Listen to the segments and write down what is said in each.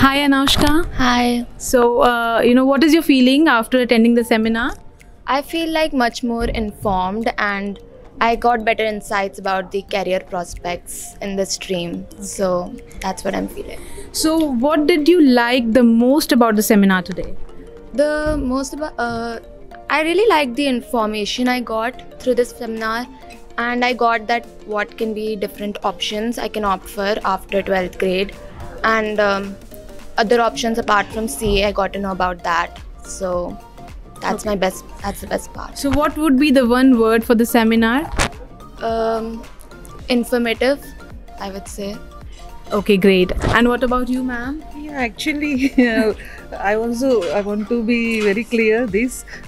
Hi Anoushka. Hi. So, what is your feeling after attending the seminar? I feel like much more informed and I got better insights about the career prospects in the stream. Okay. So, that's what I'm feeling. So, what did you like the most about the seminar today? The most about, I really liked the information I got through this seminar, and I got that what can be different options I can opt for after 12th grade, and other options apart from CA, I got to know about that. So that's okay. That's the best part. So what would be the one word for the seminar? Informative, I would say. Okay, great. And what about you, ma'am? Yeah, actually, I want to be very clear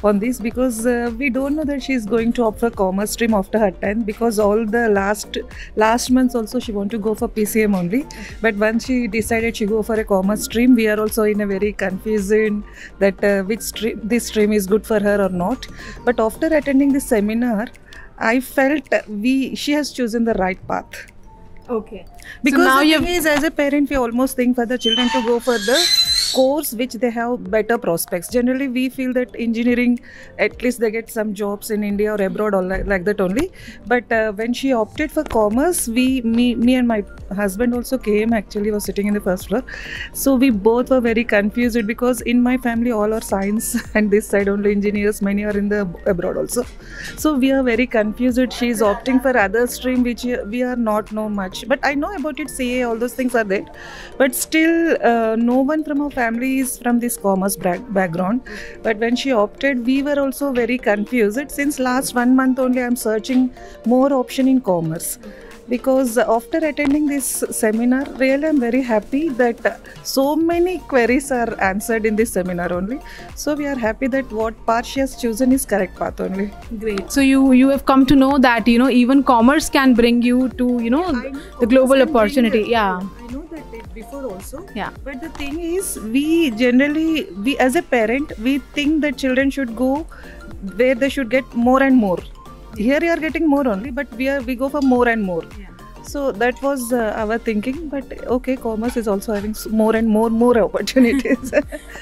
on this because we don't know that she is going to opt for commerce stream after her 10th, because all the last months also she want to go for PCM only. But once she decided she go for a commerce stream, we are also in a very confusion that which stream, this stream is good for her or not. But after attending the seminar, I felt she has chosen the right path. Okay. Because so now the thing is, as a parent, we almost think for the children to go for the course which they have better prospects. Generally, we feel that engineering, at least they get some jobs in India or abroad or like that only. But when she opted for commerce, me and my husband also came, actually was sitting in the first floor. So we both were very confused because in my family, all are science and this side only engineers, many are in the abroad also. So we are very confused. She is opting for other stream which we are not know much. But I know about it, CA, all those things are there. But still, no one from our family is from this commerce background. But when she opted, we were also very confused. Since last 1 month only, I'm searching more option in commerce. Because after attending this seminar, really I'm very happy that so many queries are answered in this seminar only. So we are happy that what path she has chosen is correct path only. Great. So you have come to know that even commerce can bring you to the global opportunity. Yeah. I know that before also. Yeah. But the thing is, we as a parent, we think that children should go where they should get more and more. Here you are getting more only, but we go for more and more. Yeah. So that was our thinking, but okay, commerce is also having more and more opportunities.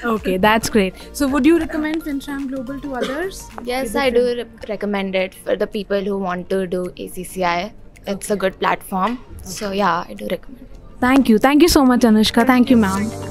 Okay, that's great. So would you recommend Fintram Global to others? Yes, I do recommend it for the people who want to do ACCA. It's a good platform. Okay. So yeah, I do recommend it. Thank you so much, Anoushka. Thank you, ma'am.